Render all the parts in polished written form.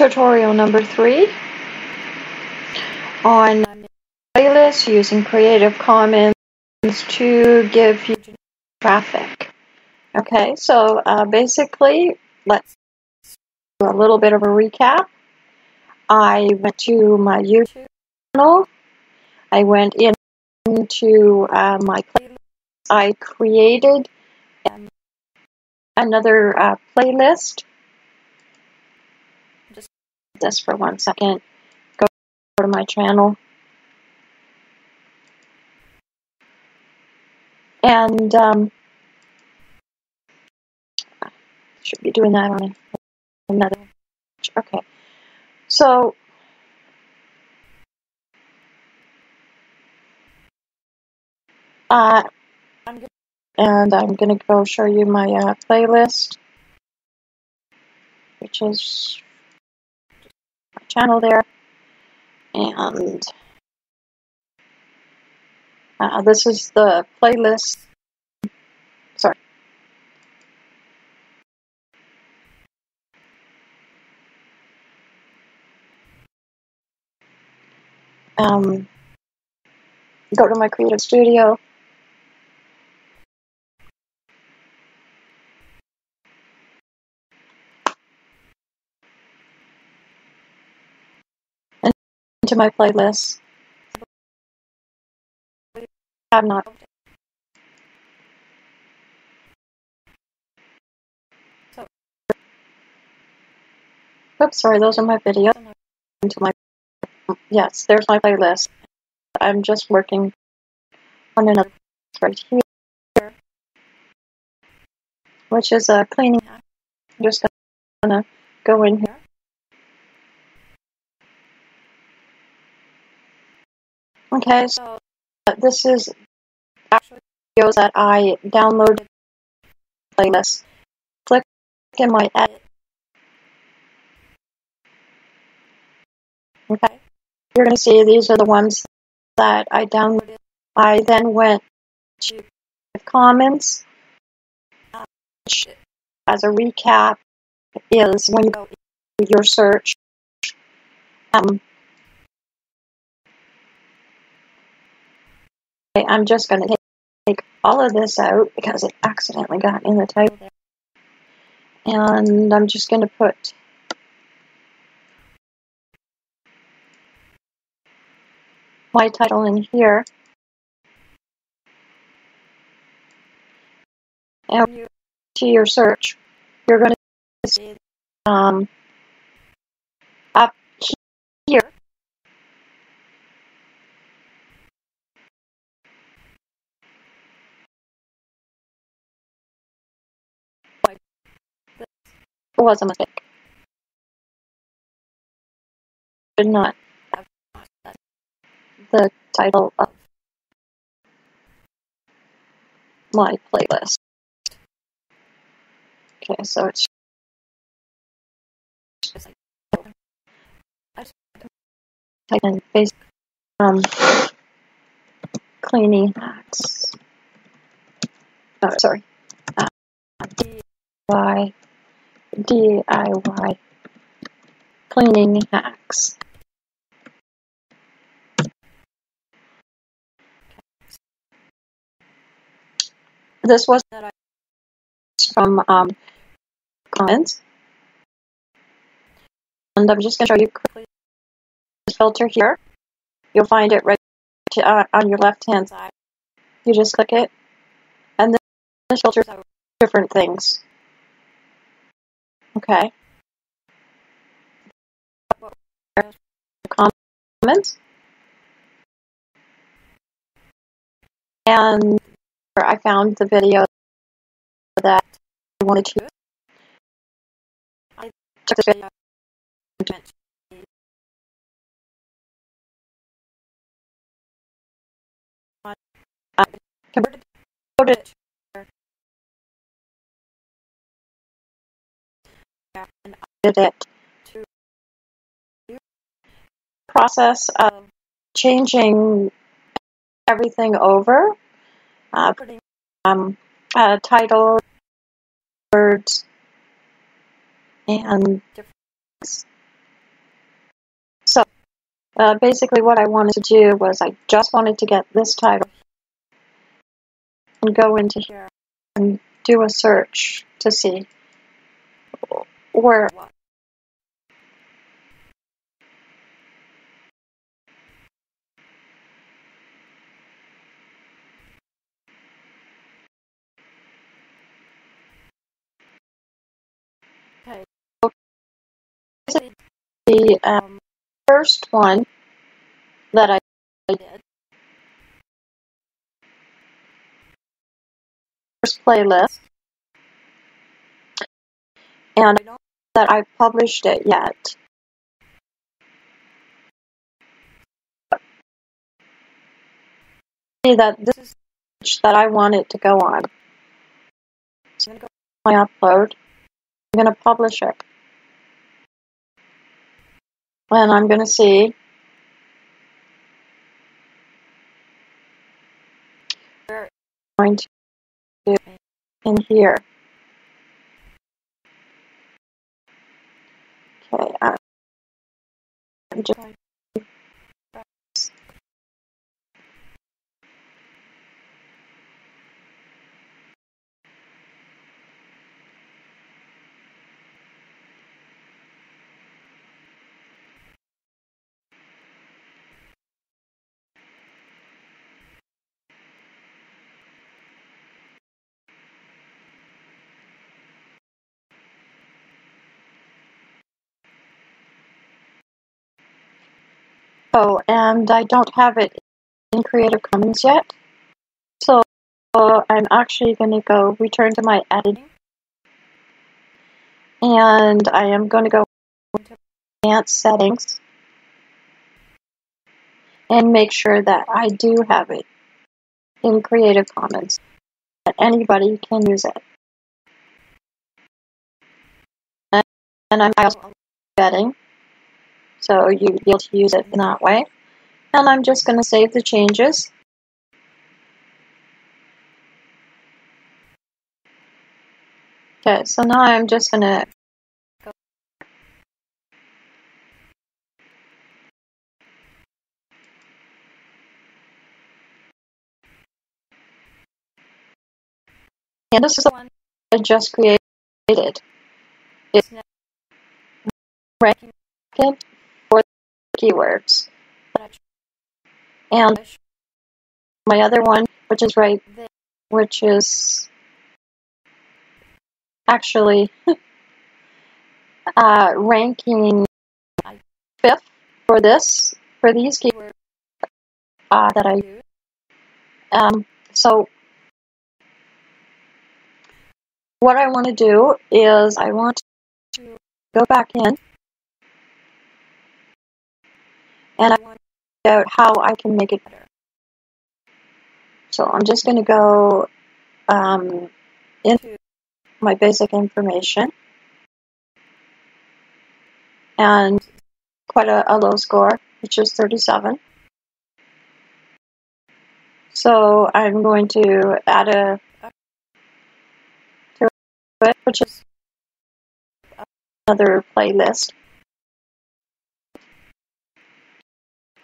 Tutorial number 3 on playlists using Creative Commons to give you traffic. Okay, so basically, let's do a little bit of a recap. I went to my YouTube channel. I went into my playlist. I created another playlist. This for one second. Go to my channel, and should be doing that on another. Okay, so I'm gonna go show you my playlist, which is channel there, and this is the playlist. Sorry, go to my Creative Studio. To my playlist, I have not. Oops, sorry, those are my videos. Into my, yes, there's my playlist. I'm just working on another right here, which is a cleaning. I'm just gonna go in here. Okay, so this is actually videos that I downloaded playlist. Click in my edit. Okay, you're going to see these are the ones that I downloaded. I then went to Commons, which as a recap is when you go to your search. I'm just going to take all of this out because it accidentally got in the title there. And I'm just going to put my title in here. And when you to your search, you're going to see up here. Was a mistake. Should not have the title of my playlist. Okay, so it's just like type in basic cleaning hacks. Oh, sorry. DIY cleaning hacks. This was from Commons, and I'm just going to show you quickly this filter here. You'll find it right on your left-hand side. You just click it, and this filters out different things. Okay. Comments. And I found the video that I wanted to use. I took this video and converted it. And I did it to the process of changing everything over, putting title, words, and different things. Basically what I wanted to do was I just wanted to get this title and go into here and do a search to see where it was. Okay, so the first one that I did, first playlist, and I don't know that I published it yet. See that this is the page that I want it to go on. So I'm going to go to my upload. I'm going to publish it. And I'm going to see where it's going to do in here. Okay, I'm just going to press. Oh, and I don't have it in Creative Commons yet, so I'm actually going to go return to my editing, and I am going to go into advanced settings and make sure that I do have it in Creative Commons, that anybody can use it. And I'm also editing. So you'll be able to use it in that way. And I'm just going to save the changes. Okay, so now I'm just going to go. And this is the one I just created. It's now ranking it keywords. And my other one, which is right there, which is actually ranking 5th for this, for these keywords that I use. So what I want to do is I want to go back in, and I want to figure out how I can make it better. So I'm just going to go into my basic information. And quite a low score, which is 37. So I'm going to add to it, which is another playlist.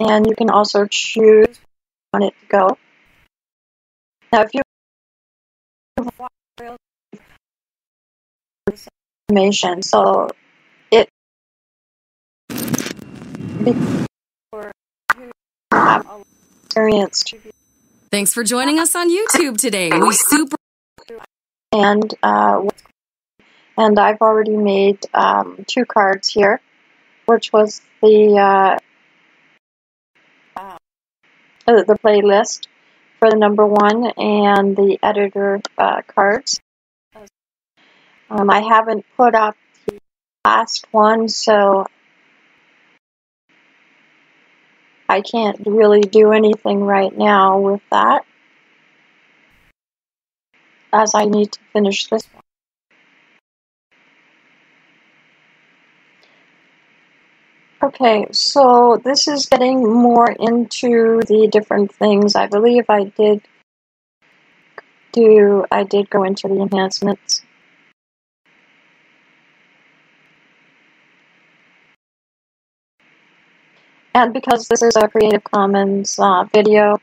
And you can also choose on it to go. Now, if you want real information, so it before you have experience. Thanks for joining us on YouTube today. We super and I've already made 2 cards here, which was the playlist for the number 1 and the editor cards. I haven't put up the last one, so I can't really do anything right now with that, as I need to finish this one. Okay, so this is getting more into the different things. I believe I did go into the enhancements. And because this is a Creative Commons video,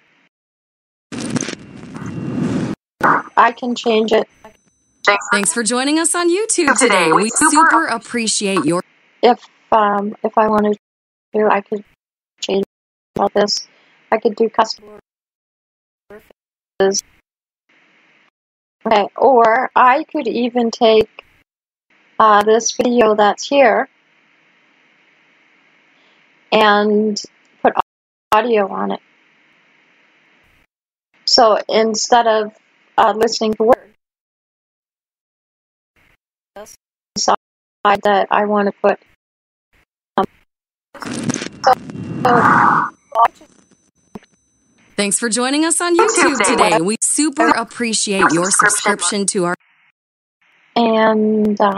I can change it. Thanks for joining us on YouTube today. We super appreciate your... If I wanted to, I could change all this. I could do custom interfaces. Okay, or I could even take this video that's here and put audio on it. So instead of listening to words, I decide that I want to put Thanks for joining us on YouTube today. We super appreciate your subscription to our... And, I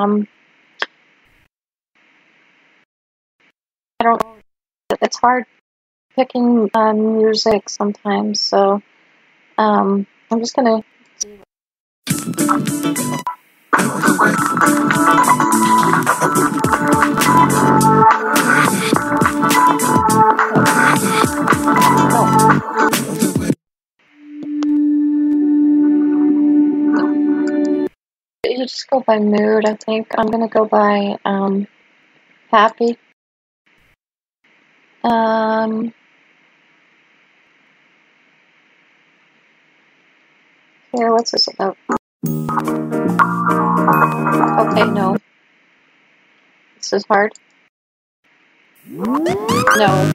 don't know. It's hard picking music sometimes, so I'm just going to... You just go by mood, I think. I'm gonna go by happy. Here, what's this about? Okay, no. This is hard. No.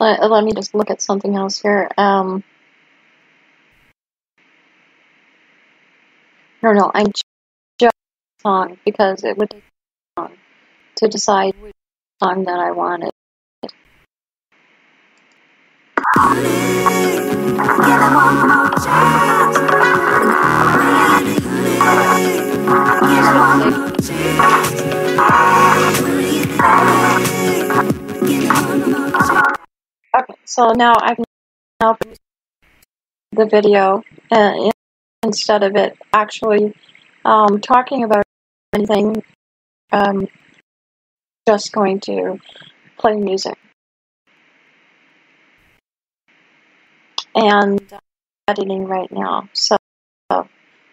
Let me just look at something else here. No, I'm just song because it would take long to decide which song that I wanted. Okay, so now I can open the video instead of it actually talking about anything, just going to play music. And I'm editing right now, so that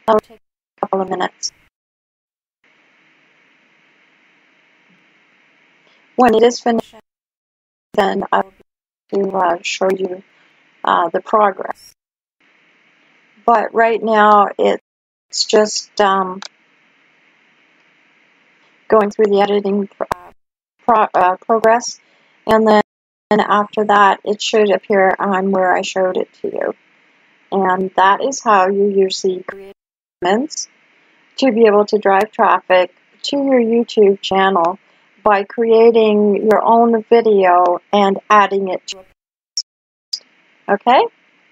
will take a couple of minutes. When it is finished, then I will show you the progress. But right now it's just going through the editing progress, and then after that it should appear on where I showed it to you. And that is how you use the Creative Commons to be able to drive traffic to your YouTube channel by creating your own video and adding it to it. Okay?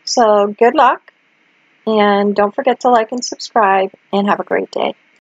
So, good luck, and don't forget to like and subscribe, and have a great day.